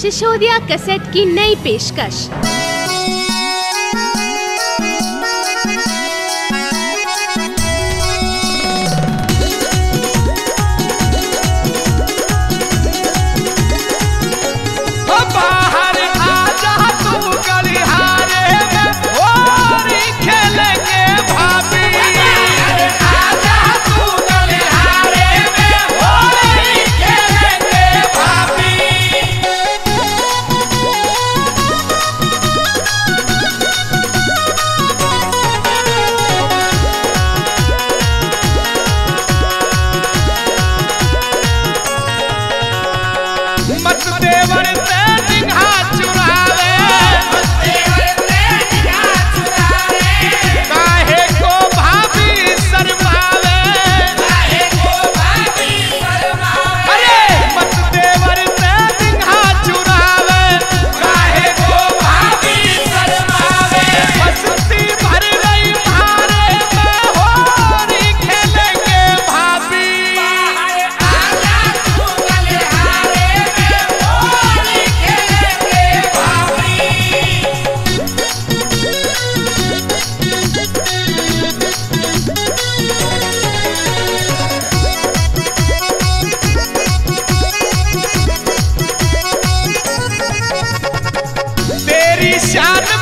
Sisodia cassette की नई पेशकश। बाहर आ जा तू गलियारे में होली खेलेंगे भाभी। बाहर आ जा तू गलियारे में होली खेलेंगे भाभी। मत देवर से निगाह शान